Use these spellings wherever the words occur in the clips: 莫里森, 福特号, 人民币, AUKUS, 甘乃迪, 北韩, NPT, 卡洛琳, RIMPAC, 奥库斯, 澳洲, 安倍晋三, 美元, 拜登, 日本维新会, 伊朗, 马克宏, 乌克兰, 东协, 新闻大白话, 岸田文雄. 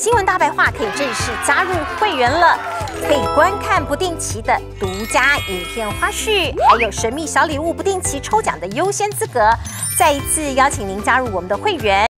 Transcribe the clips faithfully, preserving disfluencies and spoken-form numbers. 新闻大白话可以正式加入会员了，可以观看不定期的独家影片花絮，还有神秘小礼物不定期抽奖的优先资格。再一次邀请您加入我们的会员。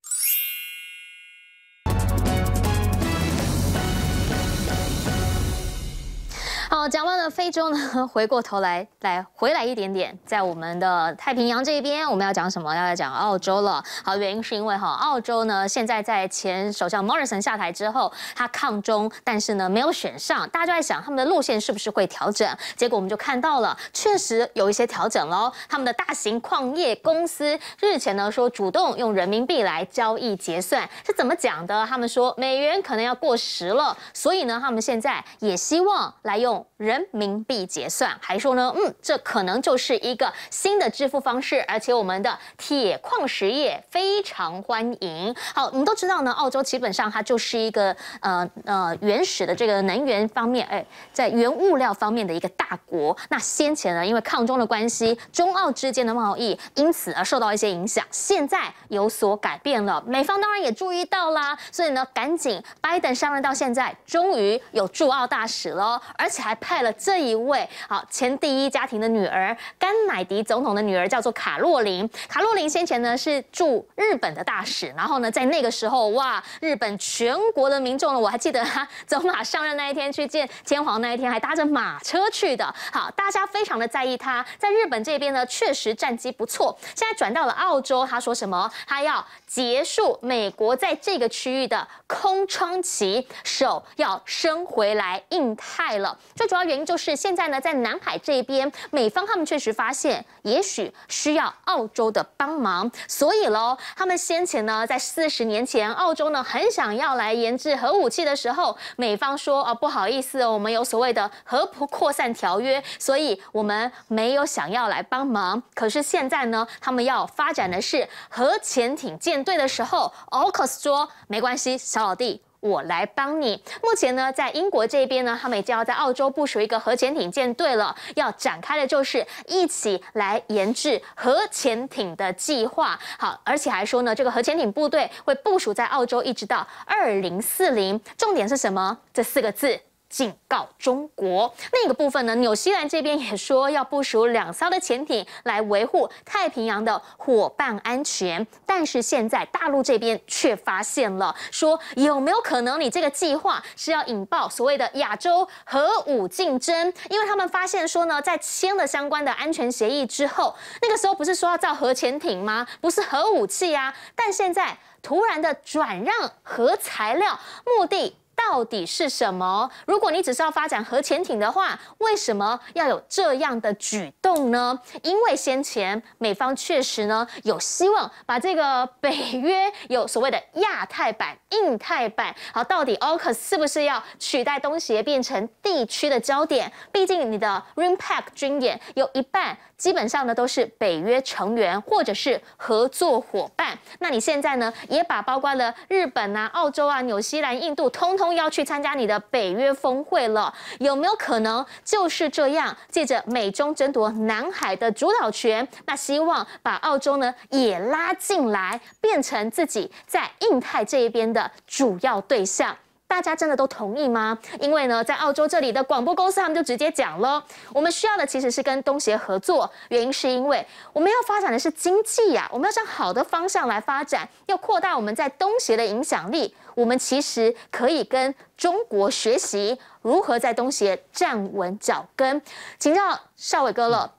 好，讲完了非洲呢，回过头来来回来一点点，在我们的太平洋这边，我们要讲什么？要来讲澳洲了。好，原因是因为哈，澳洲呢现在在前首相 莫里森 下台之后，他抗中，但是呢没有选上，大家就在想他们的路线是不是会调整？结果我们就看到了，确实有一些调整喽。他们的大型矿业公司日前呢说主动用人民币来交易结算，是怎么讲的？他们说美元可能要过时了，所以呢他们现在也希望来用 人民币结算，还说呢，嗯，这可能就是一个新的支付方式，而且我们的铁矿石业非常欢迎。好，我们都知道呢，澳洲基本上它就是一个呃呃原始的这个能源方面，哎，在原物料方面的一个大国。那先前呢，因为抗中的关系，中澳之间的贸易因此而受到一些影响，现在有所改变了。美方当然也注意到啦，所以呢，赶紧拜登上任到现在，终于有驻澳大使了，而且还 派了这一位好前第一家庭的女儿，甘乃迪总统的女儿叫做卡洛琳。卡洛琳先前呢是驻日本的大使，然后呢在那个时候哇，日本全国的民众呢，我还记得她走马上任那一天去见天皇那一天，还搭着马车去的。好，大家非常的在意她，在日本这边呢确实战绩不错。现在转到了澳洲，她说什么？她要结束美国在这个区域的空窗期，手要伸回来印太了。 最主要原因就是现在呢，在南海这边，美方他们确实发现，也许需要澳洲的帮忙，所以喽，他们先前呢，在四十年前，澳洲呢很想要来研制核武器的时候，美方说啊，不好意思，我们有所谓的核不扩散条约，所以我们没有想要来帮忙。可是现在呢，他们要发展的是核潜艇舰队的时候 ，奥库斯 说没关系，小老弟， 我来帮你。目前呢，在英国这边呢，他们已经要在澳洲部署一个核潜艇舰队了，要展开的就是一起来研制核潜艇的计划。好，而且还说呢，这个核潜艇部队会部署在澳洲一直到二零四零。重点是什么？这四个字： 警告中国。另一个部分呢，纽西兰这边也说要部署两艘的潜艇来维护太平洋的伙伴安全，但是现在大陆这边却发现了，说有没有可能你这个计划是要引爆所谓的亚洲核武竞争？因为他们发现说呢，在签了相关的安全协议之后，那个时候不是说要造核潜艇吗？不是核武器啊，但现在突然的转让核材料，目的 到底是什么？如果你只是要发展核潜艇的话，为什么要有这样的举动呢？因为先前美方确实呢有希望把这个北约有所谓的亚太版、印太版，好，到底 奥库斯 是不是要取代东协变成地区的焦点？毕竟你的 RIMPAC 军演有一半基本上呢都是北约成员或者是合作伙伴，那你现在呢也把包括了日本啊、澳洲啊、纽西兰、印度通通 要去参加你的北约峰会了，有没有可能就是这样借着美中争夺南海的主导权，那希望把澳洲呢也拉进来，变成自己在印太这一边的主要对象？ 大家真的都同意吗？因为呢，在澳洲这里的广播公司，他们就直接讲了，我们需要的其实是跟东协合作，原因是因为我们要发展的是经济呀、啊，我们要向好的方向来发展，要扩大我们在东协的影响力。我们其实可以跟中国学习如何在东协站稳脚跟。请教少伟哥了。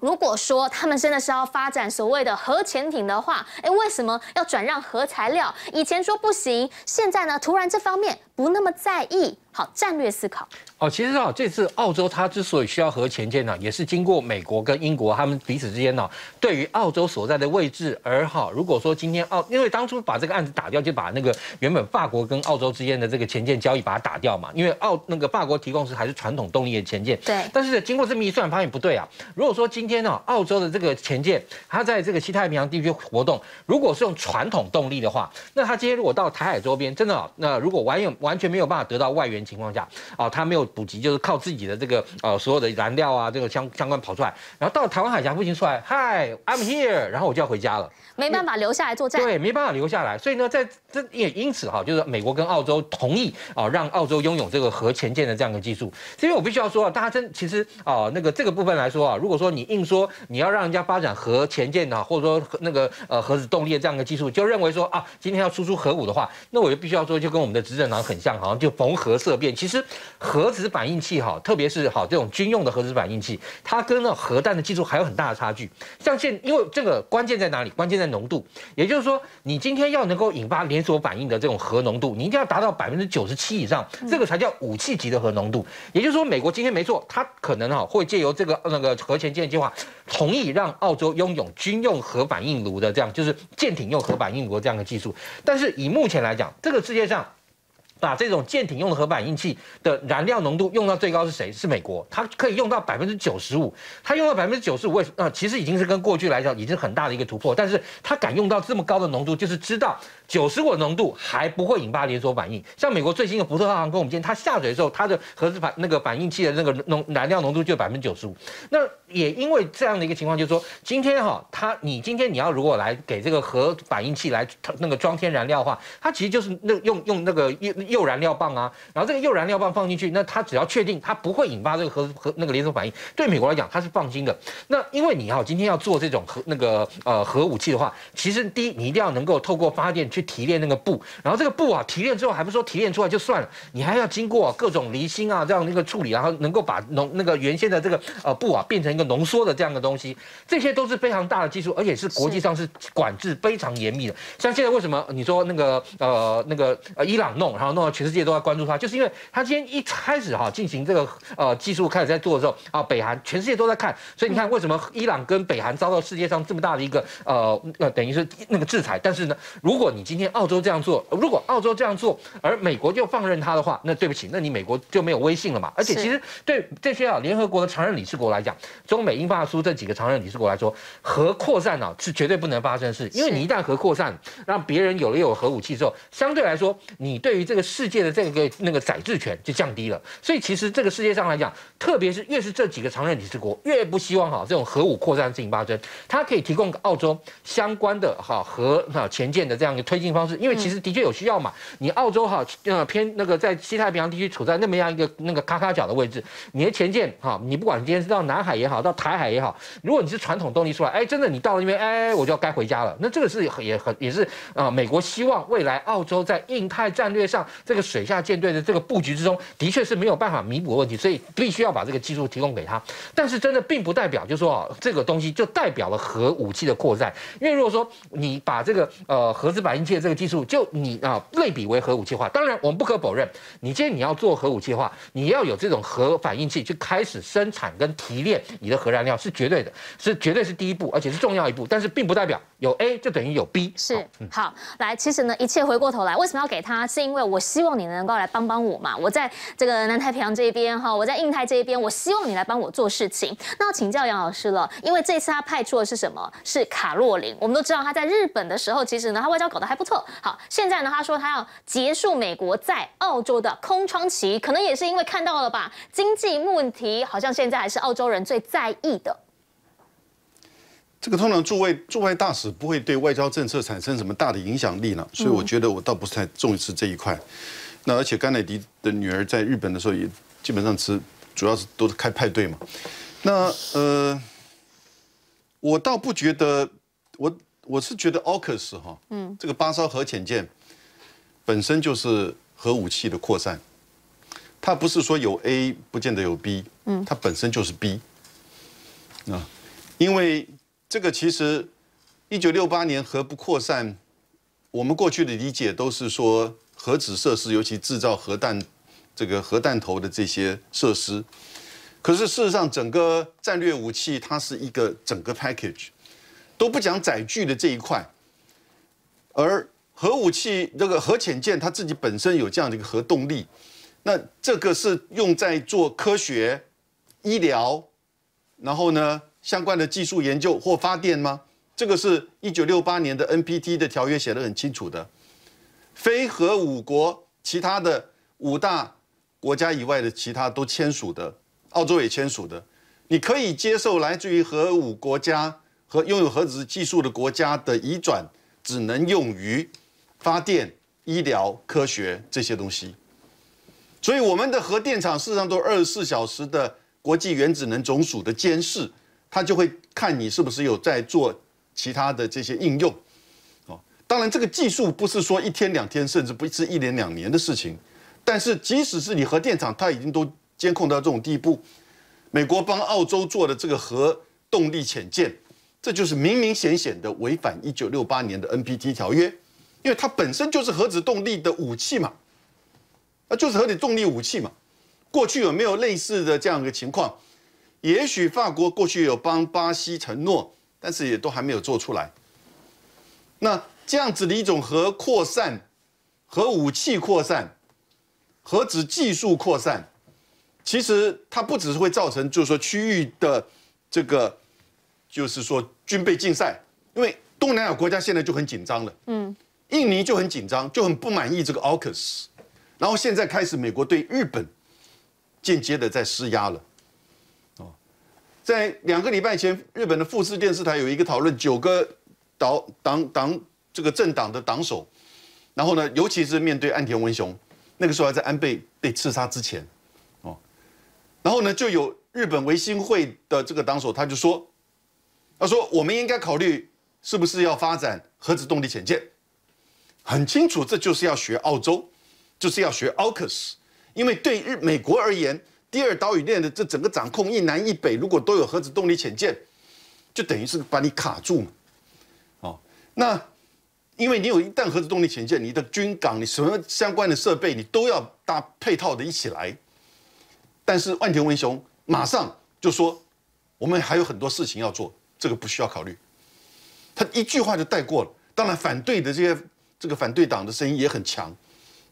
如果说他们真的是要发展所谓的核潜艇的话，哎，为什么要转让核材料？以前说不行，现在呢，突然这方面不那么在意。好，战略思考。哦，其实啊，这次澳洲它之所以需要核潜艇呢，也是经过美国跟英国他们彼此之间呢，对于澳洲所在的位置而好。如果说今天澳，因为当初把这个案子打掉，就把那个原本法国跟澳洲之间的这个潜舰交易把它打掉嘛，因为澳那个法国提供是还是传统动力的潜舰。对。但是经过这么一算，发现不对啊。如果说今天 今天呢，澳洲的这个潜舰，它在这个西太平洋地区活动，如果是用传统动力的话，那它今天如果到台海周边，真的，那如果完全完全没有办法得到外援源情况下，啊、呃，它没有补给，就是靠自己的这个呃所有的燃料啊，这个相相关跑出来，然后到了台湾海峡附近出来 ，Hi I'm here， 然后我就要回家了，没办法留下来作战，对，没办法留下来，所以呢，在这也因此哈，就是美国跟澳洲同意啊、呃，让澳洲拥有这个核潜舰的这样一个技术，因为我必须要说啊，大家真其实啊、呃、那个这个部分来说啊，如果说你硬说你要让人家发展核潜舰啊，或者说那个呃核子动力的这样一个技术，就认为说啊，今天要输出核武的话，那我就必须要说，就跟我们的执政党很像，好像就逢核色变。其实核子反应器哈，特别是好这种军用的核子反应器，它跟那核弹的技术还有很大的差距。像现因为这个关键在哪里？关键在浓度，也就是说，你今天要能够引发连锁反应的这种核浓度，你一定要达到百分之九十七以上，这个才叫武器级的核浓度。也就是说，美国今天没错，它可能哈会借由这个那个核潜舰计划，同意让澳洲拥有军用核反应炉的这样，就是舰艇用核反应炉这样的技术。但是以目前来讲，这个世界上把这种舰艇用的核反应器的燃料浓度用到最高是谁？是美国，它可以用到百分之九十五，它用到百分之九十五，为呃其实已经是跟过去来讲已经很大的一个突破，但是它敢用到这么高的浓度，就是知道九十五的浓度还不会引发连锁反应。像美国最新的福特号航空母舰，它下水的时候，它的核子反那个反应器的那个浓燃料浓度就百分之九十五。那也因为这样的一个情况，就是说今天哈、哦，它你今天你要如果来给这个核反应器来那个装添燃料的话，它其实就是那用用那个诱燃料棒啊，然后这个诱燃料棒放进去，那它只要确定它不会引发这个核核那个连锁反应，对美国来讲它是放心的。那因为你哈、哦、今天要做这种核那个呃核武器的话，其实第一你一定要能够透过发电去提炼那个布，然后这个布啊提炼之后还不说提炼出来就算了，你还要经过、啊、各种离心啊这样的一个处理，然后能够把浓那个原先的这个呃布啊变成一个浓缩的这样的东西，这些都是非常大的技术，而且是国际上是管制非常严密的。像现在为什么你说那个呃那个呃伊朗弄，然后弄到全世界都在关注它，就是因为它今天一开始哈、啊、进行这个呃技术开始在做的时候啊，北韩全世界都在看，所以你看为什么伊朗跟北韩遭到世界上这么大的一个呃呃等于是那个制裁，但是呢，如果你今天澳洲这样做，如果澳洲这样做，而美国就放任它的话，那对不起，那你美国就没有威信了嘛。而且其实对这些啊联合国的常任理事国来讲，中美英法苏这几个常任理事国来说，核扩散啊是绝对不能发生的事，因为你一旦核扩散，让别人有了有核武器之后，相对来说，你对于这个世界的这个那个宰制权就降低了。所以其实这个世界上来讲，特别是越是这几个常任理事国，越不希望哈这种核武扩散的事情发生。它可以提供澳洲相关的哈核哈潜舰的这样一个推进方式，因为其实的确有需要嘛。你澳洲哈呃偏那个在西太平洋地区处在那么样一个那个咔咔角的位置，你的潜舰哈，你不管今天是到南海也好，到台海也好，如果你是传统动力出来，哎，真的你到了那边，哎，我就要该回家了。那这个是也很也是啊、呃，美国希望未来澳洲在印太战略上这个水下舰队的这个布局之中，的确是没有办法弥补的问题，所以必须要把这个技术提供给他。但是真的并不代表，就是说啊、哦，这个东西就代表了核武器的扩散，因为如果说你把这个呃核子反应器的这个技术就你啊、呃、类比为核武器化，当然我们不可否认，你今天你要做核武器化，你要有这种核反应器去开始生产跟提炼你的核燃料是绝对的，是绝对是第一步，而且是重要一步。但是并不代表有 A 就等于有 B。是，好，来，其实呢，一切回过头来，为什么要给他？是因为我希望你能够来帮帮我嘛。我在这个南太平洋这边哈，我在印太这边，我希望你来帮我做事情。那要请教杨老师了，因为这次他派出的是什么？是卡洛琳。我们都知道他在日本的时候，其实呢，他外交搞得还不错。好，现在呢，他说他要结束美国在澳洲的空窗期，可能也是因为看到了吧，经济问题好像现在还是澳洲人最在意的。这个通常驻外驻外大使不会对外交政策产生什么大的影响力呢，所以我觉得我倒不是太重视这一块。那而且甘乃迪的女儿在日本的时候也基本上是主要是都是开派对嘛。那呃，我倒不觉得，我我是觉得 A U K U S 哈，嗯，这个巴沙核潜舰本身就是核武器的扩散，它不是说有 A 不见得有 B， 嗯，它本身就是 B 啊，因为。这个其实，一九六八年核不扩散，我们过去的理解都是说核子设施，尤其制造核弹、这个核弹头的这些设施。可是事实上，整个战略武器它是一个整个 package， 都不讲载具的这一块。而核武器这个核潜舰它自己本身有这样的一个核动力，那这个是用在做科学、医疗，然后呢？相关的技术研究或发电吗？这个是一九六八年的 N P T 的条约写得很清楚的。非核五国其他的五大国家以外的其他都签署的，澳洲也签署的，你可以接受来自于核武国家和拥有核子技术的国家的移转，只能用于发电、医疗、科学这些东西。所以我们的核电厂事实上都二十四小时的国际原子能总署的监视，它就会看你是不是有在做其他的这些应用。 当然，这个技术不是说一天两天，甚至不是一年两年的事情。但是，即使是你核电厂，它已经都监控到这种地步。美国帮澳洲做的这个核动力潜舰，这就是明明显显的违反一九六八年的 N P T 条约，因为它本身就是核子动力的武器嘛，那就是核子动力武器嘛。过去有没有类似的这样一个情况？也许法国过去有帮巴西承诺，但是也都还没有做出来。那 这样子的一种核扩散、核武器扩散、核子技术扩散，其实它不只是会造成，就是说区域的这个，就是说军备竞赛，因为东南亚国家现在就很紧张了，嗯，印尼就很紧张，就很不满意这个 A U K U S， 然后现在开始美国对日本间接的在施压了，哦，在两个礼拜前，日本的富士电视台有一个讨论，九个党党党。 这个政党的党首，然后呢，尤其是面对岸田文雄，那个时候还在安倍被刺杀之前，哦，然后呢，就有日本维新会的这个党首，他就说，他说我们应该考虑是不是要发展核子动力潜舰，很清楚，这就是要学澳洲，就是要学 A U K U S， 因为对日美国而言，第二岛屿链的这整个掌控一南一北，如果都有核子动力潜舰，就等于是把你卡住嘛，哦，那 因为你有一旦核子动力潜舰，你的军港、你什么相关的设备，你都要搭配套的一起来。但是岸田文雄马上就说，我们还有很多事情要做，这个不需要考虑。他一句话就带过了。当然，反对的这些这个反对党的声音也很强，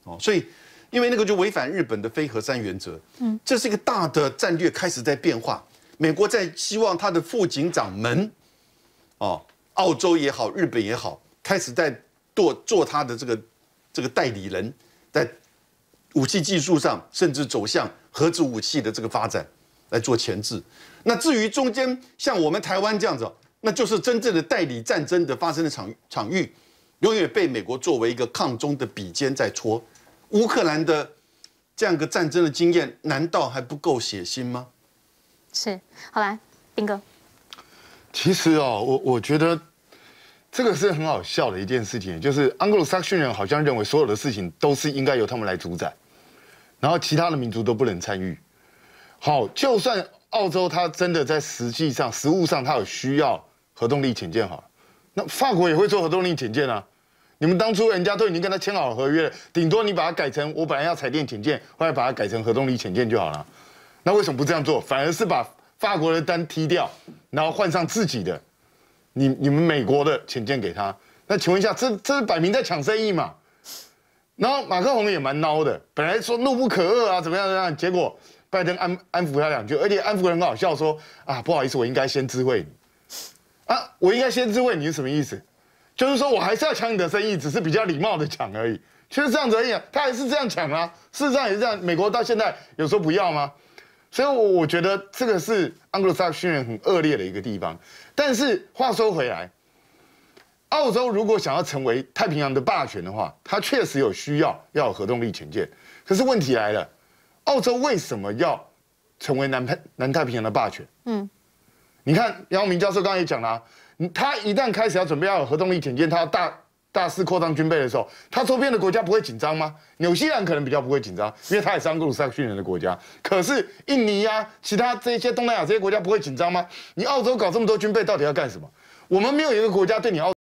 哦，所以因为那个就违反日本的非核三原则。嗯，这是一个大的战略开始在变化。美国在希望他的副警长们，哦，澳洲也好，日本也好， 开始在做做他的这个这个代理人，在武器技术上，甚至走向核子武器的这个发展来做前置。那至于中间像我们台湾这样子，那就是真正的代理战争的发生的场场域，永远被美国作为一个抗中的笔尖在戳。乌克兰的这样一个战争的经验，难道还不够血腥吗？是，好来，彬哥。其实哦，我我觉得 这个是很好笑的一件事情，就是 Anglo-Saxon 人好像认为所有的事情都是应该由他们来主宰，然后其他的民族都不能参与。好，就算澳洲它真的在实际上、实务上它有需要核动力潜舰，好了，那法国也会做核动力潜舰啊。你们当初人家都已经跟他签好合约了，顶多你把它改成我本来要彩电潜舰，后来把它改成核动力潜舰就好了。那为什么不这样做？反而是把法国的单踢掉，然后换上自己的。 你你们美国的潜舰给他，那请问一下，这这是摆明在抢生意嘛？然后马克宏也蛮孬的，本来说怒不可遏啊，怎么样怎么样，结果拜登安安抚他两句，而且安抚很好笑说，说啊不好意思，我应该先知会你啊，我应该先知会你是什么意思？就是说我还是要抢你的生意，只是比较礼貌的抢而已，就是这样子而已啊，他还是这样抢啊，事实上也是这样，美国到现在有时候不要吗？所以我，我我觉得这个是 Anglo-Saxon 人很恶劣的一个地方。 但是话说回来，澳洲如果想要成为太平洋的霸权的话，它确实有需要要有核动力潜舰。可是问题来了，澳洲为什么要成为南太南太平洋的霸权？嗯，你看姚明教授刚才也讲了、啊，他一旦开始要准备要有核动力潜舰，他要大大肆扩张军备的时候，他周边的国家不会紧张吗？纽西兰可能比较不会紧张，因为它也是Anglo-Saxon人的国家。可是印尼啊，其他这些东南亚这些国家不会紧张吗？你澳洲搞这么多军备，到底要干什么？我们没有一个国家对你澳。